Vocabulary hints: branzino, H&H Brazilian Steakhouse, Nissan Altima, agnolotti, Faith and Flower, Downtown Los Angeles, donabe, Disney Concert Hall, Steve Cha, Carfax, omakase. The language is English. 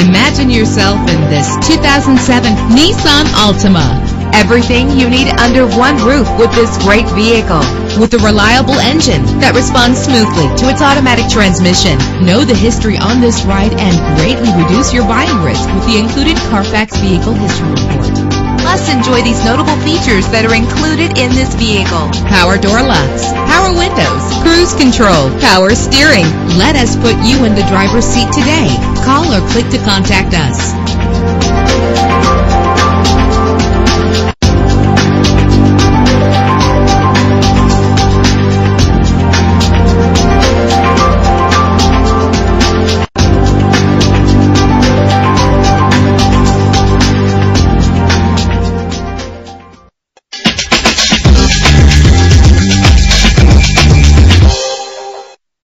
Imagine yourself in this 2007 Nissan Altima. Everything you need under one roof with this great vehicle. With a reliable engine that responds smoothly to its automatic transmission. Know the history on this ride and greatly reduce your buying risk with the included Carfax Vehicle History Report. Plus, enjoy these notable features that are included in this vehicle. Power door locks, power windows, cruise control, power steering. Let us put you in the driver's seat today. Call or click to contact us.